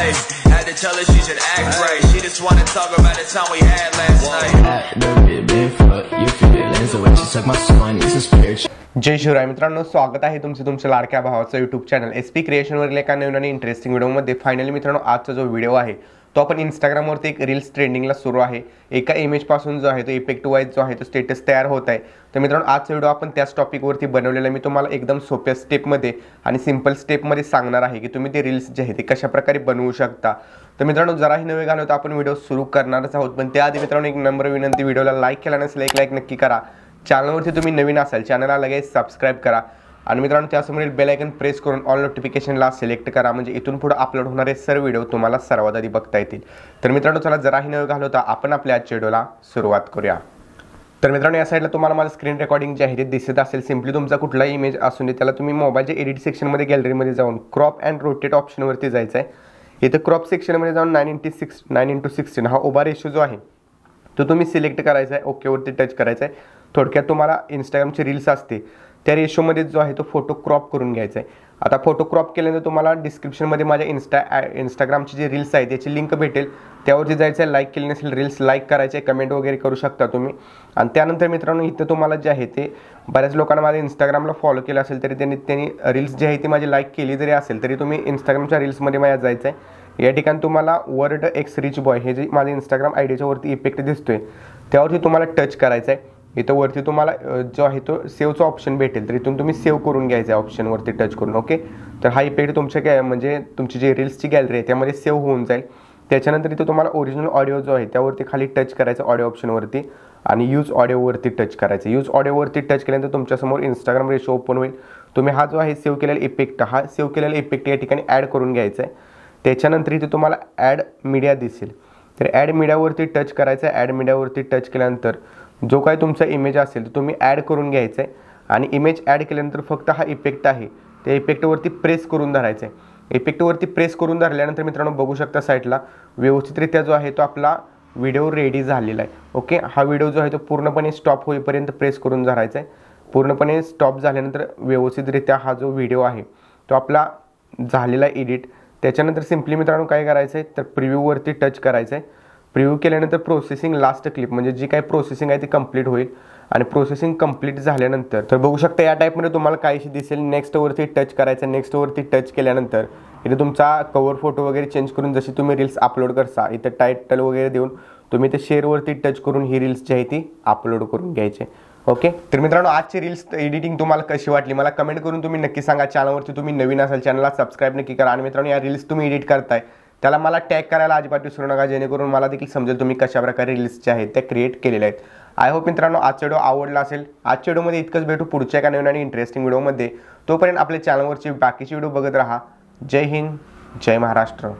Hey, had to tell her she should act right. She just wanna talk about the time we had last night. जय शिवराय मित्रांनो, स्वागत आहे तुमचे तुमच्या लाडक्या भावाचं यूट्यूब चॅनल एसपी क्रिएशन वरील एका नवीन आणि इंटरेस्टिंग व्हिडिओमध्ये. फायनली मित्रांनो, आजचा जो व्हिडिओ आहे तो आपण इंस्टाग्रामवरती एक रील्स ट्रेंडिंगला सुरू आहे. एका इमेजपासून जो आहे तो इफेक्ट वाईज जो आहे तो स्टेटस तयार होत आहे. तर मित्रांनो, आजचा व्हिडिओ आपण त्याच टॉपिकवरती बनवलेला. मी तुम्हाला एकदम सोप्या स्टेपमध्ये आणि सिंपल स्टेपमध्ये सांगणार आहे की तुम्ही ते रील्स जे आहे ते कशाप्रकारे बनवू शकता. तर मित्रांनो, जराही नवे घालून तर आपण व्हिडिओ सुरू करणारच आहोत. पण त्याआधी मित्रांनो, एक नंबर विनंती, व्हिडिओला लाईक केला नसेल एक लाईक नक्की करा. चॅनलवरती तुम्ही नवीन असाल चॅनलला लगेच सबस्क्राईब करा आणि मित्रांनो त्यासमोरील बेल आयकन प्रेस करून ऑल नोटिफिकेशनला सिलेक्ट करा, म्हणजे इथून पुढे अपलोड होणारे सर्व व्हिडिओ तुम्हाला सर्वात आधी बघता येतील. तर मित्रांनो, चला जराही न घालवता आपण आपल्या आजच्या व्हिडिओला सुरुवात करूया. तर मित्रांनो, या साईडला तुम्हाला मला स्क्रीन रेकॉर्डिंग जे आहे ते दिसत असेल. सिम्पली तुमचा कुठलाही इमेज असून दे, त्याला तुम्ही मोबाईलच्या एडिट सेक्शनमध्ये गॅलरीमध्ये जाऊन क्रॉप अँड रोटेट ऑप्शनवरती जायचं आहे. इथं क्रॉप सेक्शनमध्ये जाऊन 9:16 हा उभा रेशो जो आहे तो तुम्ही सिलेक्ट करायचा आहे. ओकेवरती टच करायचं आहे. थोडक्यात तुम्हाला इंस्टाग्रामची रील्स असते त्या रेशोमध्ये जो आहे तो फोटो क्रॉप करून घ्यायचा आहे. आता फोटो क्रॉप केल्यानंतर तुम्हाला डिस्क्रिप्शनमध्ये माझ्या इंस्टाग्रामची जी रील्स आहे त्याची लिंक भेटेल. त्यावरती जायचं आहे. लाईक केली नसेल रील्स लाईक करायचे, कमेंट वगैरे करू शकता तुम्ही. आणि त्यानंतर मित्रांनो, इथं तुम्हाला जे आहे ते बऱ्याच लोकांना माझ्या इंस्टाग्रामला फॉलो केलं असेल तरी त्यांनी रील्स जे आहे ती माझी लाईक केली जरी असेल तरी तुम्ही इंस्टाग्रामच्या रील्समध्ये माझ्या जायचं आहे. या ठिकाणी तुम्हाला वर्ड एक्स रिच बॉय हे जे माझ्या इंस्टाग्राम आयडीच्या वरती इफेक्ट दिसतोय त्यावरती तुम्हाला टच करायचं आहे. इथं वरती तुम्हाला जो आहे तो सेवचा ऑप्शन भेटेल तर इथून तुम्ही सेव्ह करून घ्यायचा आहे ऑप्शनवरती टच करून. ओके, तर हा इफेक्ट तुमच्या म्हणजे तुमची जी रील्सची गॅलरी आहे त्यामध्ये सेव्ह होऊन जाईल. त्याच्यानंतर इथं तुम्हाला ओरिजिनल ऑडिओ जो आहे त्यावरती खाली टच करायचा ऑडिओ ऑप्शनवरती आणि यूज ऑडिओवरती टच करायचं. यूज ऑडिओवरती टच केल्यानंतर तुमच्यासमोर इंस्टाग्राम रेशो ओपन होईल. तुम्ही हा जो आहे सेव्ह केलेला इफेक्ट या ठिकाणी ॲड करून घ्यायचा आहे. त्याच्यानंतर इथे तुम्हाला ॲड मीडिया दिसेल तर ॲड मीडियावरती टच करायचं आहे. ॲड मीडियावरती टच केल्यानंतर जो काय तुमचा इमेज असेल तो तुम्ही ॲड करून घ्यायचं आहे. आणि इमेज ॲड केल्यानंतर फक्त हा इफेक्ट आहे त्या इफेक्टवरती प्रेस करून धरायचं आहे. इफेक्टवरती प्रेस करून धरल्यानंतर मित्रांनो बघू शकता साईडला व्यवस्थितरित्या जो आहे तो आपला व्हिडिओ रेडी झालेला आहे. ओके, हा व्हिडिओ जो आहे तो पूर्णपणे स्टॉप होईपर्यंत प्रेस करून धरायचा आहे. पूर्णपणे स्टॉप झाल्यानंतर व्यवस्थितरित्या हा जो व्हिडिओ आहे तो आपला झालेला एडिट. त्याच्यानंतर सिम्पली मित्रांनो काय करायचं आहे तर प्रिव्ह्यूवरती टच करायचं आहे. प्रिव्ह्यू केल्यानंतर प्रोसेसिंग लास्ट क्लिप म्हणजे जी काही प्रोसेसिंग आहे ती कंप्लीट होईल. आणि प्रोसेसिंग कंप्लीट झाल्यानंतर तर बघू शकता या टाईपमध्ये तुम्हाला काहीशी दिसेल. नेक्स्टवरती टच करायचं. नेक्स्टवरती टच केल्यानंतर इथे तुमचा कवर फोटो वगैरे चेंज करून जशी तुम्ही रील्स अपलोड करता इथं टायटल वगैरे देऊन तुम्ही ते शेअरवरती टच करून ही रील्स जी आहे ती अपलोड करून घ्यायची. ओके, तर मित्रांनो, आजची रील्स एडिटिंग तुम्हाला कशी वाटली मला कमेंट करून तुम्ही नक्की सांगा. चॅनलवरती तुम्ही नवीन असाल चॅनलला सबस्क्राईब नक्की करा. आणि मित्रांनो, या रील्स तुम्ही एडिट करताय त्याला मला टॅग करायला अजिबात विसरू नका, जेणेकरून मला देखील समजेल तुम्ही कशा प्रकारे रील्स जे आहेत त्या क्रिएट केलेल्या आहेत. आय होप मित्रांनो आजचा व्हिडिओ आवडला असेल. आजच्या व्हिडिओमध्ये इतकंच. भेटू पुढच्या एका नवीन आणि इंटरेस्टिंग व्हिडिओमध्ये. तोपर्यंत आपल्या चॅनलवरची बाकीचे व्हिडिओ बघत राहा. जय हिंद, जय महाराष्ट्र.